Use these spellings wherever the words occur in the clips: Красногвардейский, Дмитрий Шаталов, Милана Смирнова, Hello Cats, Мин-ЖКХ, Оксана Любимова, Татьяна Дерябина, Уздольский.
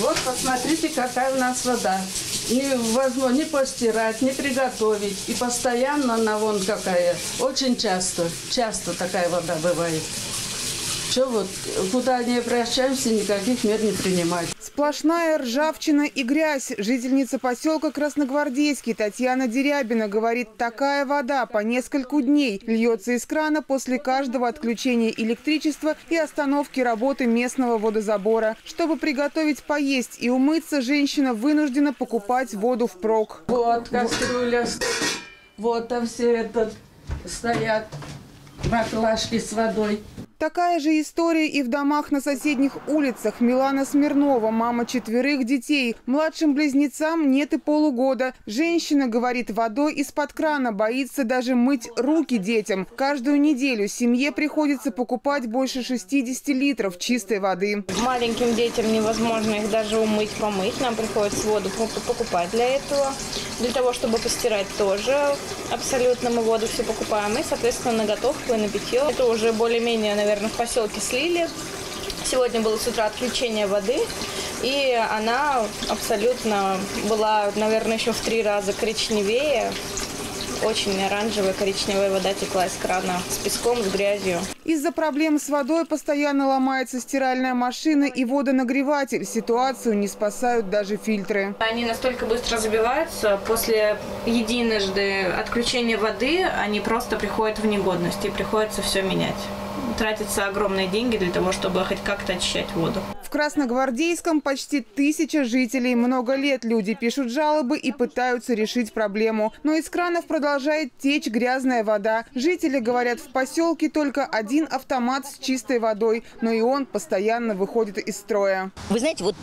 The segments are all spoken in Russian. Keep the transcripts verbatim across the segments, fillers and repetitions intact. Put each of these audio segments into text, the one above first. Вот посмотрите, какая у нас вода. Невозможно ни постирать, ни приготовить. И постоянно она вон какая. Очень часто, часто такая вода бывает. Что вот, куда не обращаемся, никаких мер не принимать. Сплошная ржавчина и грязь. Жительница поселка Красногвардейский Татьяна Дерябина говорит, такая вода по нескольку дней льется из крана после каждого отключения электричества и остановки работы местного водозабора. Чтобы приготовить поесть и умыться, женщина вынуждена покупать воду впрок. Вот кастрюля, вот там все это стоят, баклажки с водой. Такая же история и в домах на соседних улицах. Милана Смирнова, мама четверых детей. Младшим близнецам нет и полугода. Женщина, говорит, водой из-под крана боится даже мыть руки детям. Каждую неделю семье приходится покупать больше шестидесяти литров чистой воды. Маленьким детям невозможно их даже умыть, помыть. Нам приходится воду покупать для этого. Для того, чтобы постирать тоже. Абсолютно мы воду все покупаем. И, соответственно, на готовку и на питье. Это уже более-менее, наверное, в поселке слили. Сегодня было с утра отключение воды, и она абсолютно была, наверное, еще в три раза коричневее. Очень оранжевая, коричневая вода текла из крана с песком, с грязью. Из-за проблем с водой постоянно ломается стиральная машина и водонагреватель. Ситуацию не спасают даже фильтры. Они настолько быстро забиваются, после единожды отключения воды они просто приходят в негодность и приходится все менять. Тратятся огромные деньги для того, чтобы хоть как-то очищать воду. В Красногвардейском почти тысяча жителей. Много лет люди пишут жалобы и пытаются решить проблему. Но из кранов продолжает течь грязная вода. Жители говорят, в поселке только один автомат с чистой водой, но и он постоянно выходит из строя. Вы знаете, вот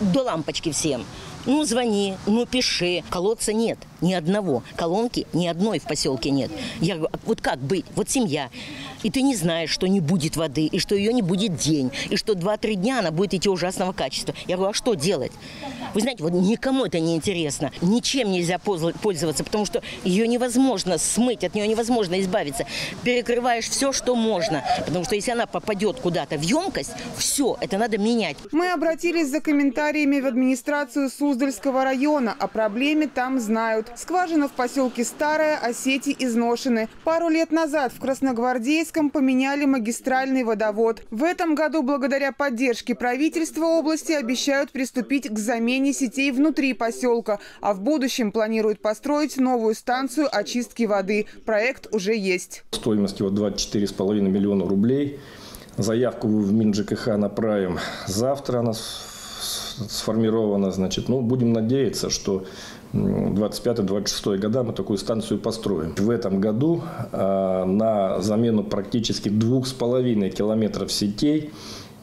до лампочки всем. Ну, звони, ну, пиши. Колодца нет, ни одного. Колонки ни одной в поселке нет. Я говорю, вот как быть? Вот семья. И ты не знаешь, что не будет воды, и что ее не будет день, и что два-три дня она будет идти ужасного качества. Я говорю, а что делать? Вы знаете, вот никому это не интересно. Ничем нельзя пользоваться, потому что ее невозможно смыть, от нее невозможно избавиться. Перекрываешь все, что можно, потому что если она попадет куда-то в емкость, все, это надо менять. Мы обратились за комментариями в администрацию Уздольского района. О проблеме там знают. Скважина в поселке старая, а сети изношены. Пару лет назад в Красногвардейском поменяли магистральный водовод. В этом году, благодаря поддержке правительства области, обещают приступить к замене сетей внутри поселка. А в будущем планируют построить новую станцию очистки воды. Проект уже есть. Стоимость его двадцать четыре с половиной миллиона рублей. Заявку в Мин-ЖКХ направим завтра. Она сформировано, значит, ну, будем надеяться, что двадцать пятые — двадцать шестые года мы такую станцию построим. В этом году э, на замену практически двух с половиной километров сетей,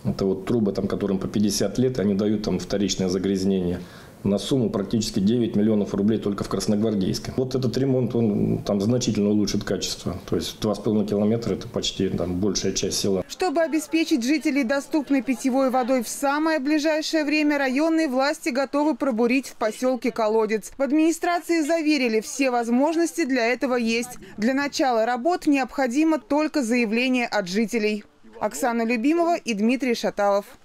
это вот трубы, там, которым по пятьдесят лет, они дают там вторичное загрязнение, на сумму практически девять миллионов рублей только в Красногвардейском. Вот этот ремонт, он там значительно улучшит качество. То есть два с половиной километра – это почти там большая часть села. Чтобы обеспечить жителей доступной питьевой водой в самое ближайшее время, районные власти готовы пробурить в поселке колодец. В администрации заверили, все возможности для этого есть. Для начала работ необходимо только заявление от жителей. Оксана Любимова и Дмитрий Шаталов.